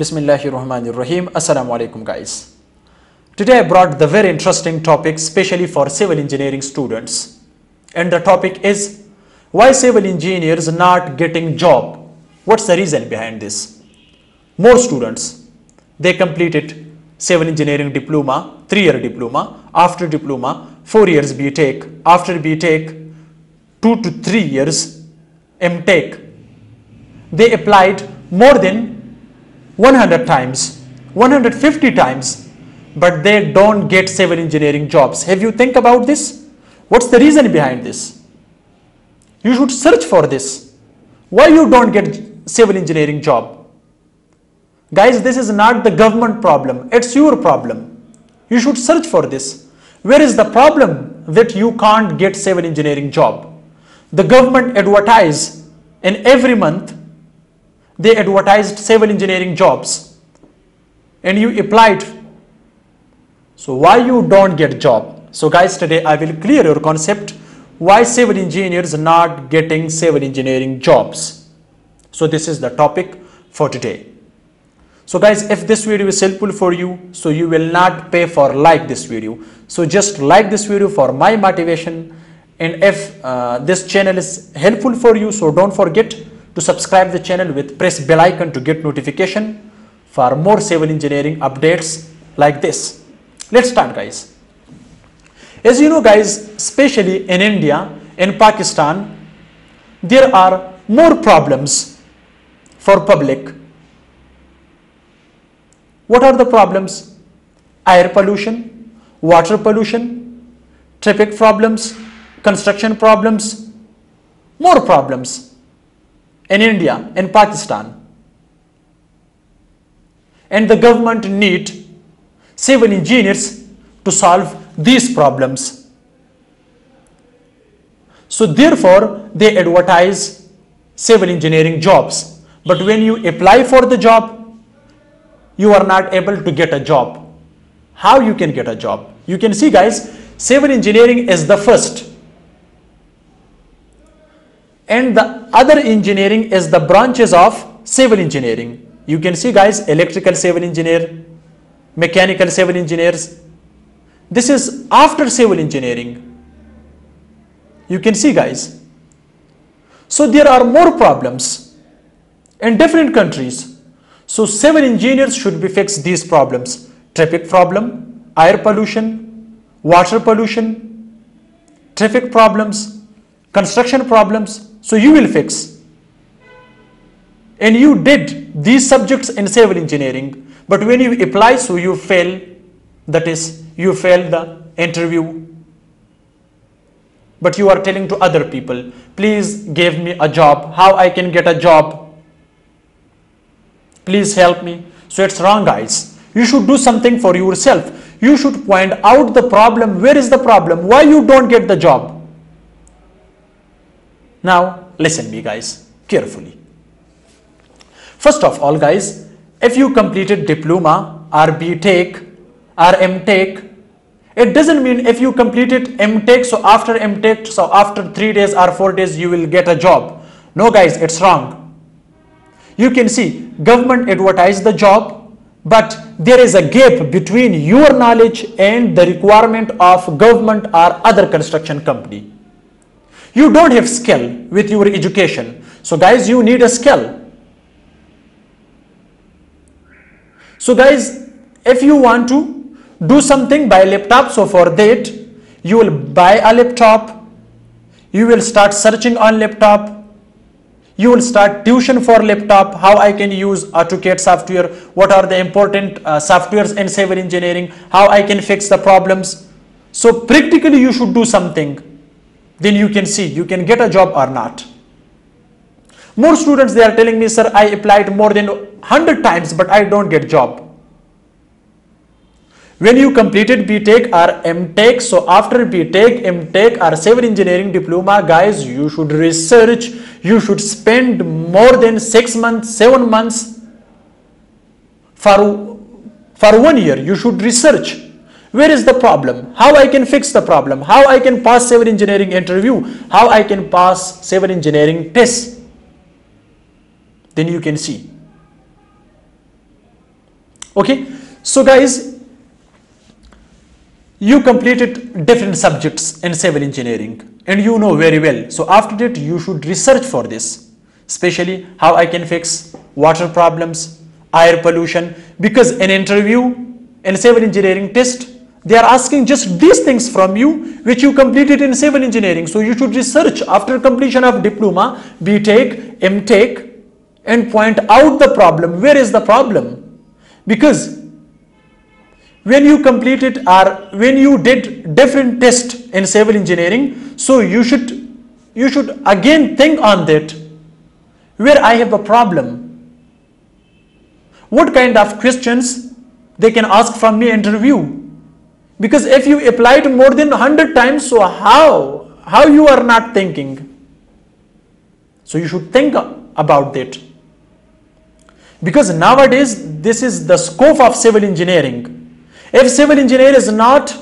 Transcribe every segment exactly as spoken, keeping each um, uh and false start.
Bismillahirrahmanirrahim. Assalamu alaikum guys. Today I brought the very interesting topic especially for civil engineering students, and the topic is why civil engineers not getting job. What's the reason behind this? More students, they completed civil engineering diploma, three year diploma, after diploma four years btech, after btech two to three years mtech. They applied more than one hundred times, one hundred fifty times, but they don't get civil engineering jobs. Have you think about this? What's the reason behind this? You should search for this. Why you don't get civil engineering job? Guys, this is not the government problem. It's your problem. You should search for this. Where is the problem that you can't get civil engineering job? The government advertise in every month. They advertised civil engineering jobs and you applied. So why you don't get job? So guys, today I will clear your concept why civil engineers are not getting civil engineering jobs. So this is the topic for today. So guys, if this video is helpful for you, so you will not pay for like this video. So just like this video for my motivation, and if uh, this channel is helpful for you, so don't forget to subscribe the channel with press bell icon to get notification for more civil engineering updates like this. Let's start guys. As you know guys, especially in India and Pakistan, there are more problems for public. What are the problems? Air pollution, water pollution, traffic problems, construction problems, more problems in India and Pakistan. And the government need civil engineers to solve these problems. So therefore they advertise civil engineering jobs, but when you apply for the job, you are not able to get a job. How you can get a job? You can see guys, civil engineering is the first, and the other engineering is the branches of civil engineering. You can see guys, electrical civil engineer, mechanical civil engineers. This is after civil engineering. You can see guys. So there are more problems in different countries. So civil engineers should be fixed these problems. Traffic problem, air pollution, water pollution, traffic problems, construction problems. So you will fix, and you did these subjects in civil engineering, but when you apply, so you fail, that is you fail the interview, but you are telling to other people, please give me a job, how I can get a job, please help me. So it's wrong guys. You should do something for yourself. You should point out the problem. Where is the problem? Why you don't get the job? Now listen me guys carefully. First of all guys, if you completed diploma or btech or mtech, it doesn't mean if you completed mtech, so after mtech, so after three days or four days you will get a job. No guys, it's wrong. You can see government advertise the job, but there is a gap between your knowledge and the requirement of government or other construction company. You don't have skill with your education. So guys, you need a skill. So guys, if you want to do something, buy a laptop. So for that, you will buy a laptop. You will start searching on laptop. You will start tuition for laptop. How I can use AutoCAD software? What are the important uh, softwares in civil engineering? How I can fix the problems? So practically you should do something. Then you can see you can get a job or not. More students, they are telling me, sir, I applied more than one hundred times but I don't get job. When you completed btech or mtech, so after btech, mtech or civil engineering diploma guys, you should research. You should spend more than six months, seven months, for for one year. You should research. Where is the problem? How I can fix the problem? How I can pass civil engineering interview? How I can pass civil engineering tests? Then you can see. Okay, so guys, you completed different subjects in civil engineering and you know very well. So after that, you should research for this, especially how I can fix water problems, air pollution, because in interview, in civil engineering test, they are asking just these things from you which you completed in civil engineering. So you should research after completion of diploma, B tech, M tech, and point out the problem. Where is the problem? Because when you completed or when you did different tests in civil engineering, so you should you should again think on that. Where I have a problem, what kind of questions they can ask from me interview? Because if you applied more than one hundred times, so how, how you are not thinking? So you should think about that. Because nowadays, this is the scope of civil engineering. If civil engineer is not,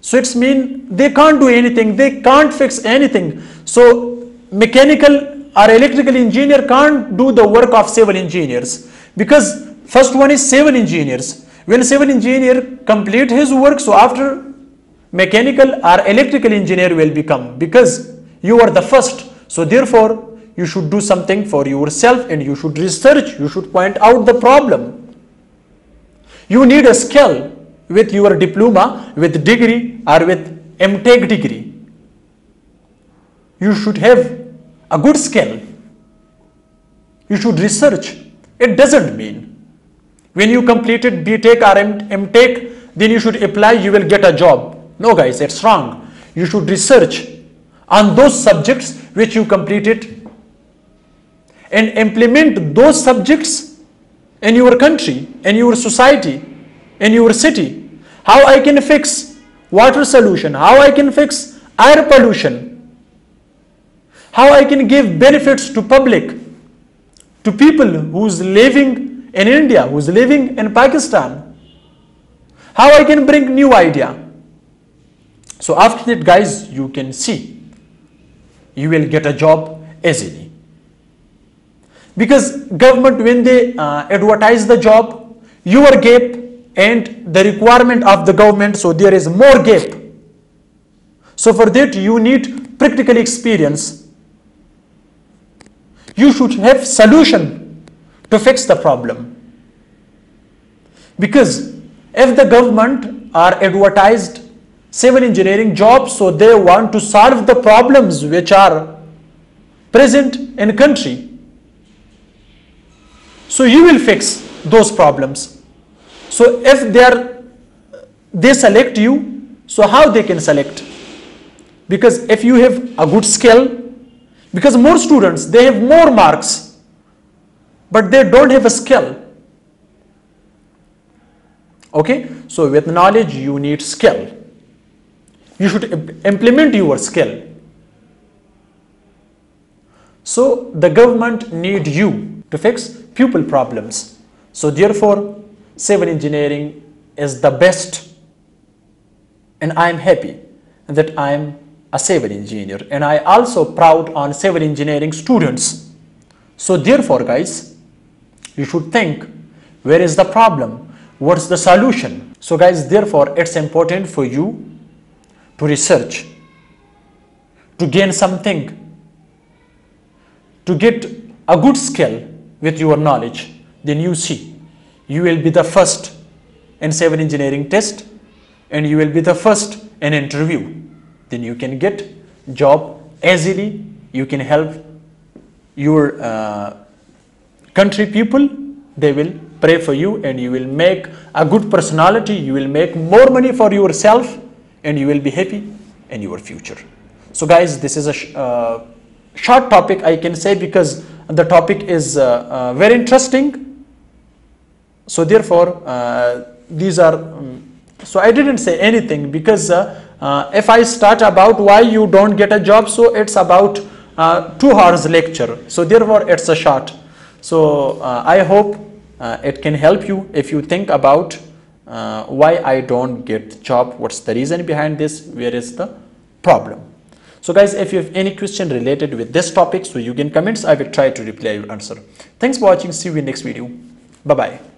so it's mean they can't do anything, they can't fix anything. So mechanical or electrical engineer can't do the work of civil engineers. Because first one is civil engineers. When civil engineer complete his work, so after mechanical or electrical engineer will become, because you are the first. So therefore, you should do something for yourself and you should research, you should point out the problem. You need a skill with your diploma, with degree or with M tech degree. You should have a good skill. You should research. It doesn't mean when you completed B tech or M tech, then you should apply, you will get a job. No guys, it's wrong. You should research on those subjects which you completed and implement those subjects in your country, in your society, in your city. How I can fix water pollution, how I can fix air pollution, how I can give benefits to public, to people who's living in India, who is living in Pakistan, how I can bring new idea. So after that guys, you can see, you will get a job easily. Because government, when they uh, advertise the job, your gap and the requirement of the government, so there is more gap. So for that you need practical experience. You should have solution to fix the problem. Because if the government are advertised civil engineering jobs, so they want to solve the problems which are present in country. So you will fix those problems. So if they are, they select you, so how they can select? Because if you have a good skill, because more students, they have more marks, but they don't have a skill. Okay, so with knowledge you need skill. You should imp implement your skill. So the government need you to fix pupil problems. So therefore civil engineering is the best, and I am happy that I am a civil engineer, and I also proud on civil engineering students. So therefore guys, you should think, where is the problem? What's the solution? So guys, therefore, it's important for you to research, to gain something, to get a good skill with your knowledge. Then you see, you will be the first in civil engineering test and you will be the first in interview. Then you can get job easily, you can help your uh, country people, they will pray for you, and you will make a good personality, you will make more money for yourself, and you will be happy in your future. So guys, this is a sh uh, short topic I can say, because the topic is uh, uh, very interesting. So therefore uh, these are um, so I didn't say anything, because uh, uh, if I start about why you don't get a job, so it's about Uh, two hours lecture. So therefore it's a short. So uh, I hope uh, it can help you if you think about uh, why I don't get job, what's the reason behind this, where is the problem. So guys, if you have any question related with this topic, so you can comments, I will try to reply your answer. Thanks for watching, see you in next video. Bye bye.